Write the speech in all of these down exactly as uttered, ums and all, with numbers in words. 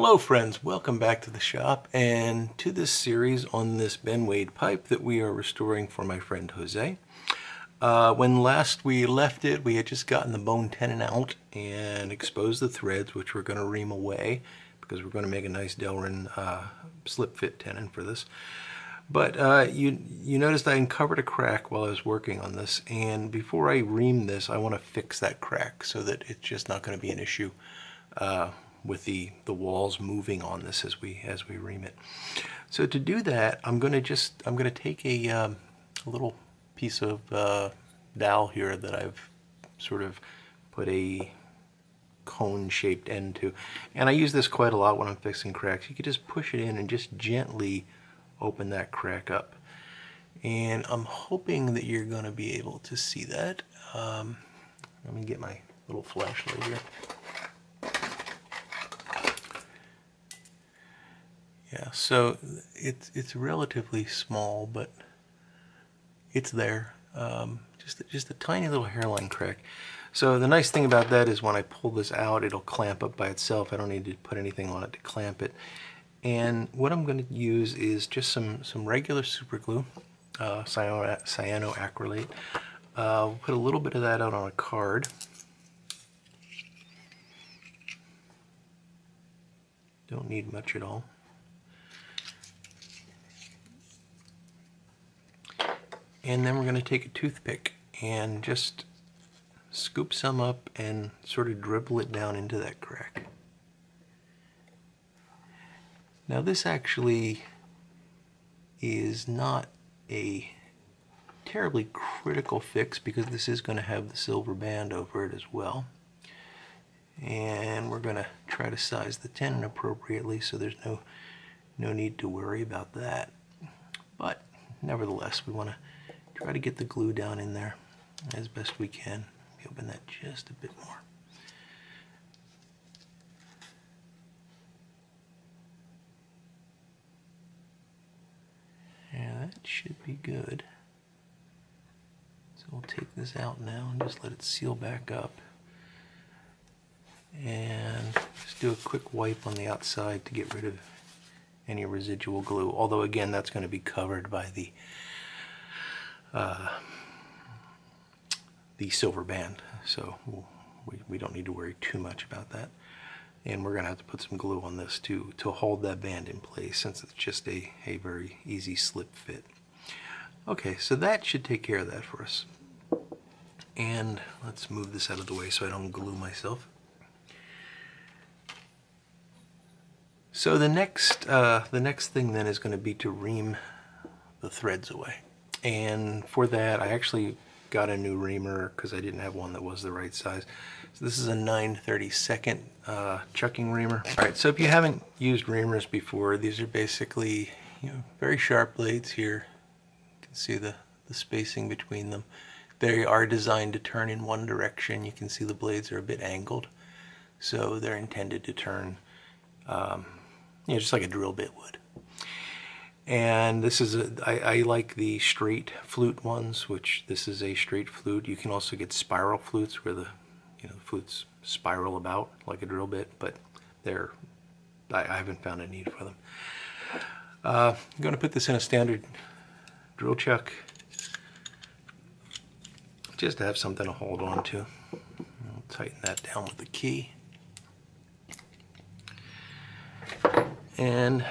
Hello friends, welcome back to the shop and to this series on this Ben Wade pipe that we are restoring for my friend Jose. Uh, when last we left it, we had just gotten the bone tenon out and exposed the threads, which we're going to ream away because we're going to make a nice Delrin uh, slip fit tenon for this. But uh, you, you noticed I uncovered a crack while I was working on this, and before I ream this, I want to fix that crack so that it's just not going to be an issue Uh, with the the walls moving on this as we as we ream it. So to do that, I'm going to just I'm going to take a, um, a little piece of uh, dowel here that I've sort of put a cone shaped end to, and I use this quite a lot when I'm fixing cracks. You could just push it in and just gently open that crack up, and I'm hoping that you're going to be able to see that. Um, let me get my little flashlight here. Yeah, so it's it's relatively small, but it's there. Um, just just a tiny little hairline crack. So the nice thing about that is when I pull this out, it'll clamp up by itself. I don't need to put anything on it to clamp it. And what I'm going to use is just some some regular super glue, uh, cyanoacrylate. Uh, we'll put a little bit of that out on a card. Don't need much at all. And then we're going to take a toothpick and just scoop some up and sort of dribble it down into that crack. Now this actually is not a terribly critical fix because this is going to have the silver band over it as well. And we're going to try to size the tenon appropriately, so there's no, no need to worry about that. But nevertheless, we want to try to get the glue down in there as best we can. Let me open that just a bit more. Yeah, that should be good. So we'll take this out now and just let it seal back up. And just do a quick wipe on the outside to get rid of any residual glue. Although again, that's going to be covered by the Uh, the silver band, so we'll, we, we don't need to worry too much about that. And we're gonna have to put some glue on this too to hold that band in place, since it's just a, a very easy slip fit. Okay, so that should take care of that for us. And let's move this out of the way so I don't glue myself. So the next uh, the next thing then is going to be to ream the threads away. And for that, I actually got a new reamer because I didn't have one that was the right size. So this is a nine thirty-second uh, chucking reamer. All right, so if you haven't used reamers before, these are basically, you know, very sharp blades here. You can see the, the spacing between them. They are designed to turn in one direction. You can see the blades are a bit angled, so they're intended to turn, um, you know, just like a drill bit would. And this is, a, I, I like the straight flute ones, which this is a straight flute. You can also get spiral flutes where the, you know, the flutes spiral about like a drill bit, but they're, I, I haven't found a need for them. Uh, I'm going to put this in a standard drill chuck just to have something to hold on to. I'll tighten that down with the key. And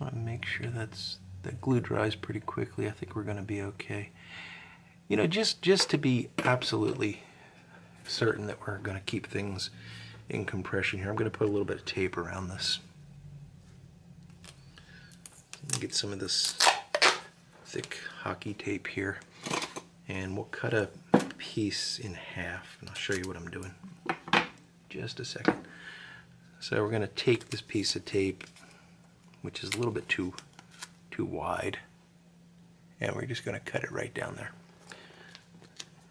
want to make sure that's that glue dries pretty quickly. I think we're going to be okay. You know, just just to be absolutely certain that we're going to keep things in compression here, I'm going to put a little bit of tape around this. Get some of this thick hockey tape here, and we'll cut a piece in half, and I'll show you what I'm doing just a second. So we're going to take this piece of tape, which is a little bit too too wide, and we're just going to cut it right down there.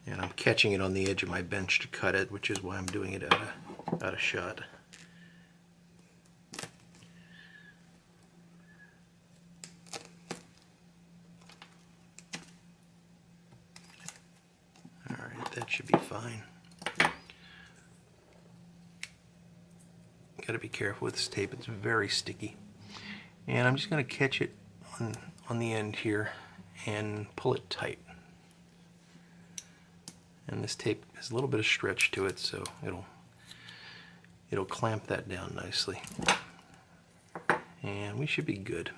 And I'm catching it on the edge of my bench to cut it, which is why I'm doing it out of, out of shot. Alright, that should be fine. got to be careful with this tape. It's very sticky. And I'm just going to catch it on, on the end here and pull it tight. And this tape has a little bit of stretch to it, so it'll it'll clamp that down nicely. And we should be good.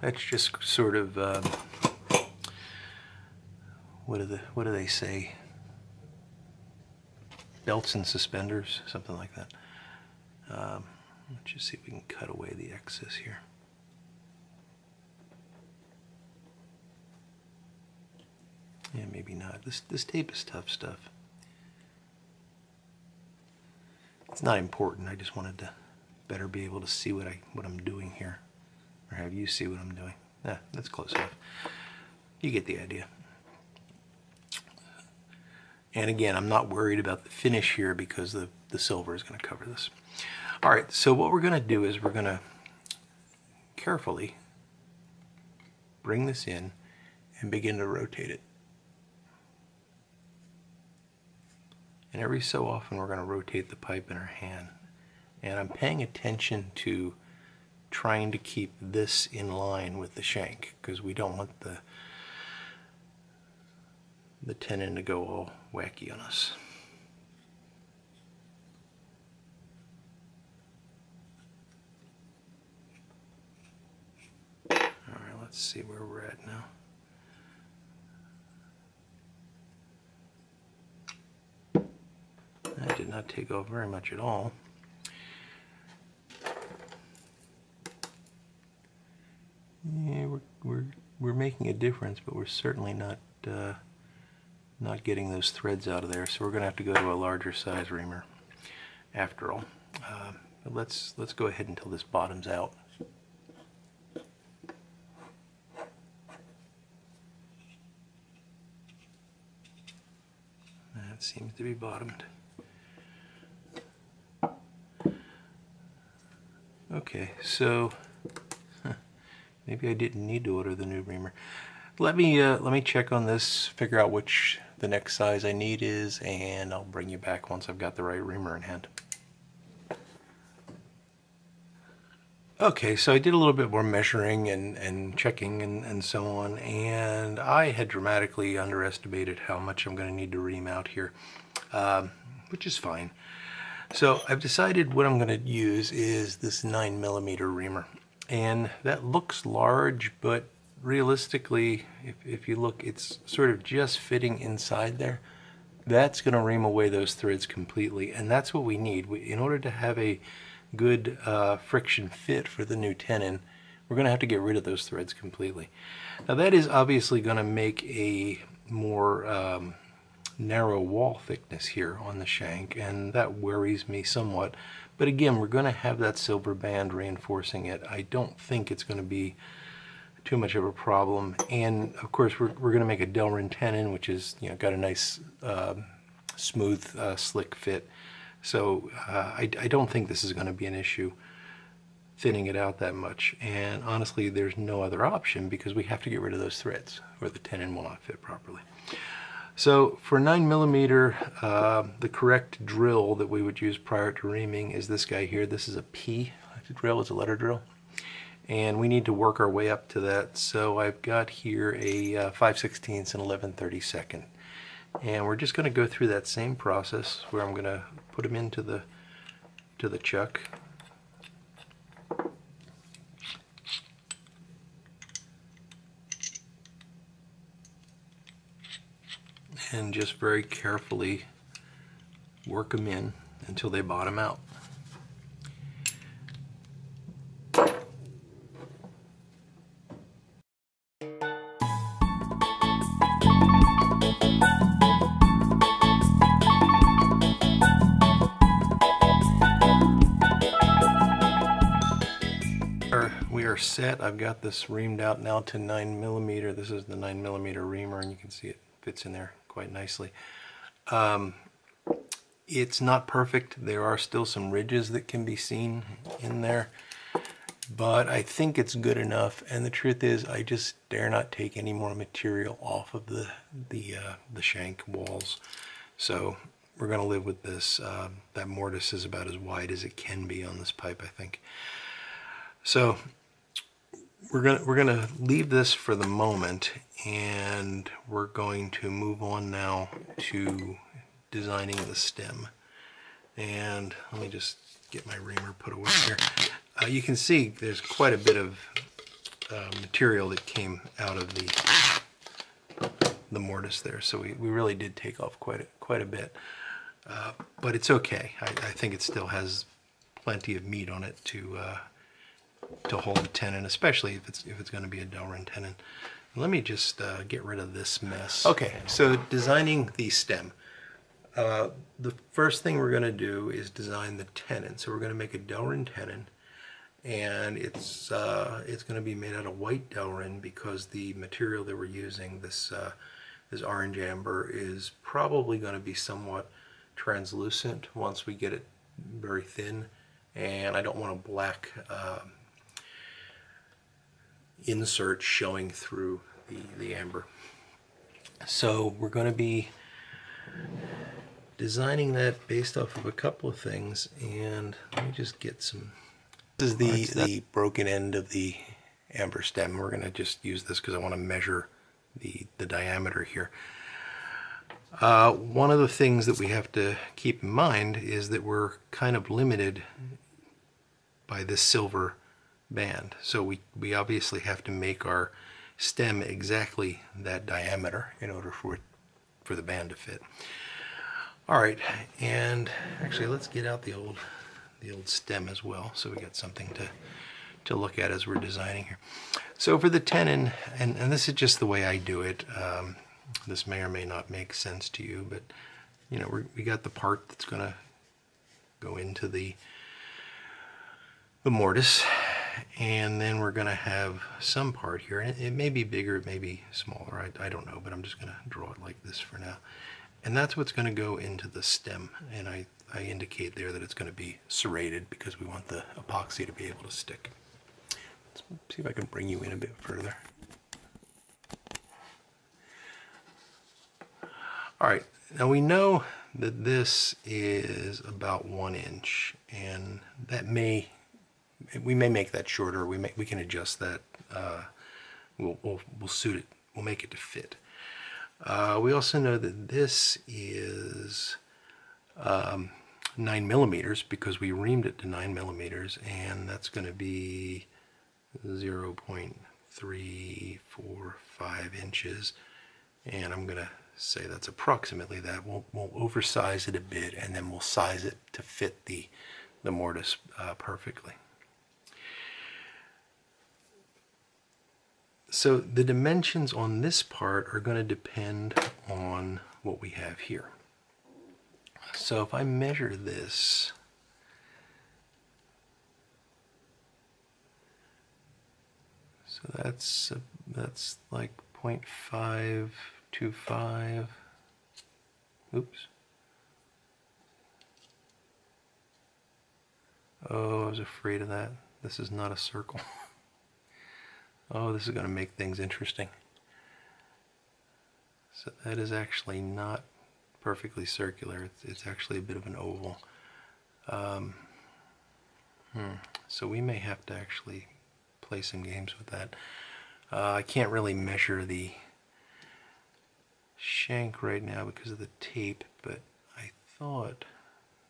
That's just sort of um, what do the what do they say? Belts and suspenders, something like that. Um, let's just see if we can cut away the excess here. Yeah, maybe not. This this tape is tough stuff. It's not important. I just wanted to better be able to see what I what I'm doing here, or have you see what I'm doing. Yeah, that's close enough. You get the idea. And again, I'm not worried about the finish here because the the silver is going to cover this. All right. So what we're going to do is we're going to carefully bring this in and begin to rotate it. And every so often we're going to rotate the pipe in our hand. And I'm paying attention to trying to keep this in line with the shank, because we don't want the the tenon to go all wacky on us. All right, let's see where we're at now. That did not take off very much at all. Yeah, we're we're we're making a difference, but we're certainly not uh, not getting those threads out of there. So we're going to have to go to a larger size reamer, after all. Uh, but let's let's go ahead until this bottoms out. That seems to be bottomed. Okay, so huh, maybe I didn't need to order the new reamer. Let me uh, let me check on this, figure out which the next size I need is, and I'll bring you back once I've got the right reamer in hand. Okay, so I did a little bit more measuring and, and checking and, and so on, and I had dramatically underestimated how much I'm going to need to ream out here, um, which is fine. So I've decided what I'm going to use is this nine millimeter reamer, and that looks large, but realistically, if, if you look, it's sort of just fitting inside there. That's going to ream away those threads completely, and that's what we need. We, in order to have a good uh, friction fit for the new tenon, we're going to have to get rid of those threads completely. Now that is obviously going to make a more um, narrow wall thickness here on the shank, and that worries me somewhat. But again, we're going to have that silver band reinforcing it. I don't think it's going to be too much of a problem. And of course, we're, we're going to make a Delrin tenon, which is, you know, got a nice uh, smooth uh, slick fit. So uh, I, I don't think this is going to be an issue thinning it out that much. And honestly, there's no other option, because we have to get rid of those threads or the tenon will not fit properly. So for nine millimeter, uh, the correct drill that we would use prior to reaming is this guy here. This is a P drill, it's a letter drill. And we need to work our way up to that. So I've got here a uh, five sixteenths and eleven thirty-seconds. And we're just gonna go through that same process where I'm gonna put them into the, to the chuck. And just very carefully work them in until they bottom out. We are set. I've got this reamed out now to nine millimeter. This is the nine millimeter reamer, and you can see it fits in there quite nicely. Um, it's not perfect. There are still some ridges that can be seen in there, but I think it's good enough. And the truth is, I just dare not take any more material off of the the, uh, the shank walls. So we're going to live with this. Uh, that mortise is about as wide as it can be on this pipe, I think. So we're going we're going to leave this for the moment, and we're going to move on now to designing the stem. And let me just get my reamer put away here. Uh, you can see there's quite a bit of uh, material that came out of the the mortise there, so we, we really did take off quite a, quite a bit, uh, but it's okay. I, I think it still has plenty of meat on it to uh, to hold the tenon, especially if it's if it's going to be a Delrin tenon. Let me just uh, get rid of this mess. Okay, so designing the stem. Uh, the first thing we're going to do is design the tenon. So we're going to make a Delrin tenon, and it's uh, it's going to be made out of white Delrin, because the material that we're using, this uh, this orange amber, is probably going to be somewhat translucent once we get it very thin, and I don't want a black uh, insert showing through the, the amber. So we're going to be designing that based off of a couple of things, and let me just get some. This is the, the broken end of the amber stem. We're going to just use this because I want to measure the, the diameter here. Uh, one of the things that we have to keep in mind is that we're kind of limited by this silver band. So we, we obviously have to make our stem exactly that diameter in order for it, for the band to fit. All right, and actually let's get out the old the old stem as well, so we got something to to look at as we're designing here. So for the tenon, and, and this is just the way I do it. Um, this may or may not make sense to you, but you know, we're, we got the part that's gonna go into the the mortise, and then we're gonna have some part here. It, it may be bigger, it may be smaller, I, I don't know, but I'm just gonna draw it like this for now. And that's what's going to go into the stem, and I, I indicate there that it's going to be serrated because we want the epoxy to be able to stick. Let's see if I can bring you in a bit further. All right, now we know that this is about one inch, and that may, we may make that shorter. We may, we can adjust that. Uh, we'll, we'll, we'll suit it. We'll make it to fit. Uh, we also know that this is um, nine millimeters because we reamed it to nine millimeters, and that's going to be zero point three four five inches. And I'm going to say that's approximately that. We'll, we'll oversize it a bit, and then we'll size it to fit the the mortise uh, perfectly. So the dimensions on this part are going to depend on what we have here. So if I measure this, so that's uh, that's like zero point five two five, oops, oh, I was afraid of that. This is not a circle. Oh, this is going to make things interesting. So that is actually not perfectly circular. It's, it's actually a bit of an oval. Um, hmm. So we may have to actually play some games with that. Uh, I can't really measure the shank right now because of the tape, but I thought,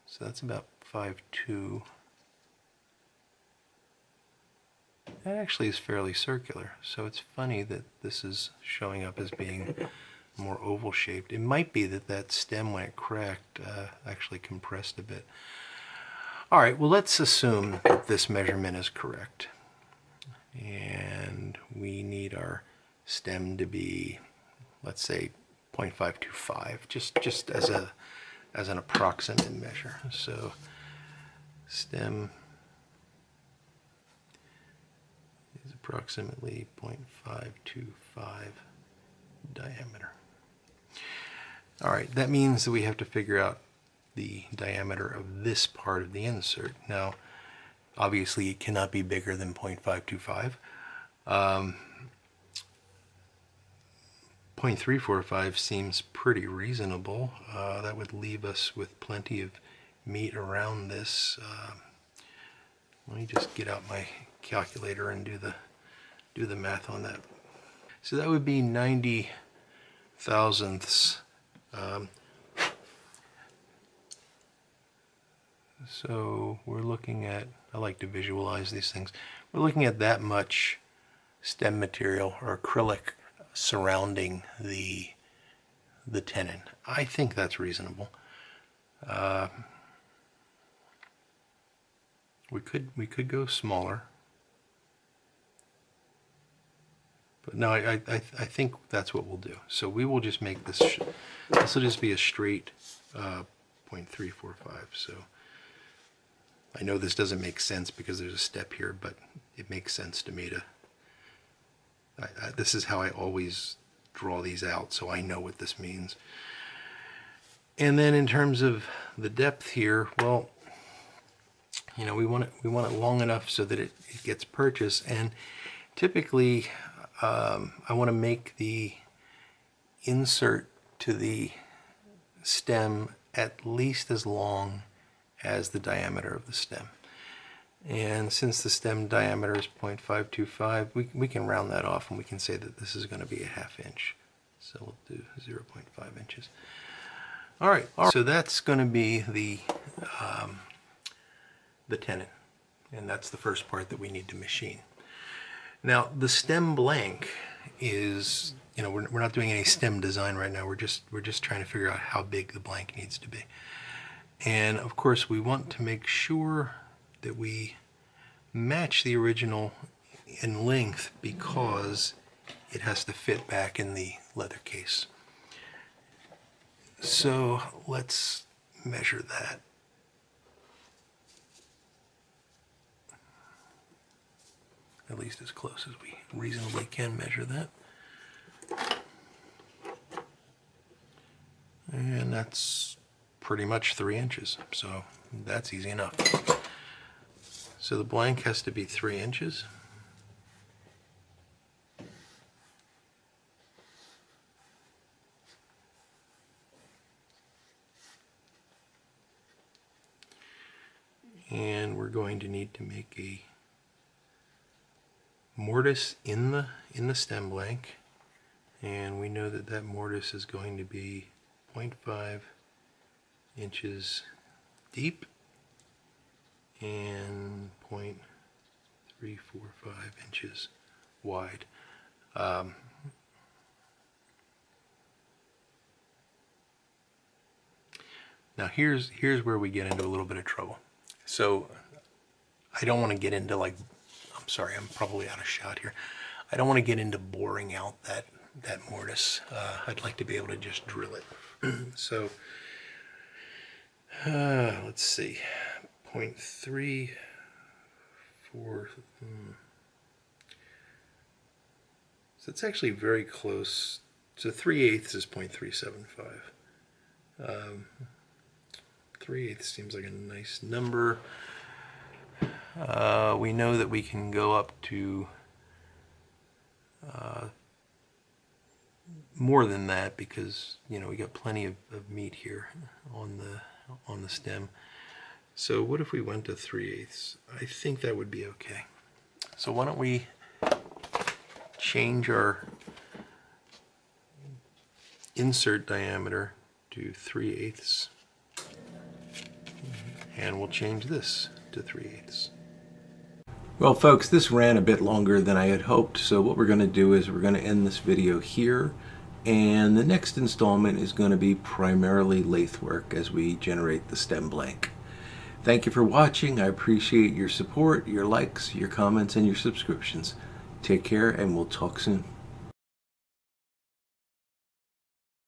so that's about five two. That actually is fairly circular, so it's funny that this is showing up as being more oval shaped. It might be that that stem, when it cracked, uh, actually compressed a bit. All right, well, let's assume that this measurement is correct, and we need our stem to be, let's say, zero point five two five, just just as a as an approximate measure. So stem approximately zero point five two five diameter. All right, that means that we have to figure out the diameter of this part of the insert. Now, obviously it cannot be bigger than zero point five two five, um, zero point three four five seems pretty reasonable. Uh, that would leave us with plenty of meat around this. Uh, let me just get out my calculator and do the do the math on that. So that would be ninety thousandths. Um, so we're looking at, I like to visualize these things, we're looking at that much stem material or acrylic surrounding the the tenon. I think that's reasonable. Uh, we could we could go smaller, but no, I I I think that's what we'll do. So we will just make this. This will just be a straight uh, zero point three four five. So I know this doesn't make sense because there's a step here, but it makes sense to me to. I, I, this is how I always draw these out, so I know what this means. And then in terms of the depth here, well, you know, we want it, we want it long enough so that it, it gets purchase. And typically, um, I want to make the insert to the stem at least as long as the diameter of the stem. And since the stem diameter is zero point five two five, we, we can round that off and we can say that this is going to be a half inch. So we'll do zero point five inches. All right, all right. So that's going to be the, um, the tenon. And that's the first part that we need to machine. Now, the stem blank is, you know, we're, we're not doing any stem design right now. We're just, we're just trying to figure out how big the blank needs to be. And of course, we want to make sure that we match the original in length because it has to fit back in the leather case. So let's measure that. At least as close as we reasonably can measure that. And that's pretty much three inches, so that's easy enough. So the blank has to be three inches. And we're going to need to make a mortise in the, in the stem blank. And we know that that mortise is going to be zero point five inches deep and zero point three four five inches wide. Um, now here's here's where we get into a little bit of trouble. So I don't want to get into like, I'm sorry, I'm probably out of shot here. I don't want to get into boring out that, that mortise. Uh, I'd like to be able to just drill it. So uh, let's see. Point three, four. Hmm. So it's actually very close. So three eighths is point three seven five. Um, three eighths seems like a nice number. Uh, we know that we can go up to uh, more than that because you know we got plenty of, of meat here on the on the stem. So what if we went to three eighths? I think that would be okay. So why don't we change our insert diameter to three eighths. And we'll change this to three eighths. Well folks, this ran a bit longer than I had hoped. So what we're going to do is we're going to end this video here. And the next installment is going to be primarily lathe work as we generate the stem blank. Thank you for watching. I appreciate your support, your likes, your comments, and your subscriptions. Take care, and we'll talk soon.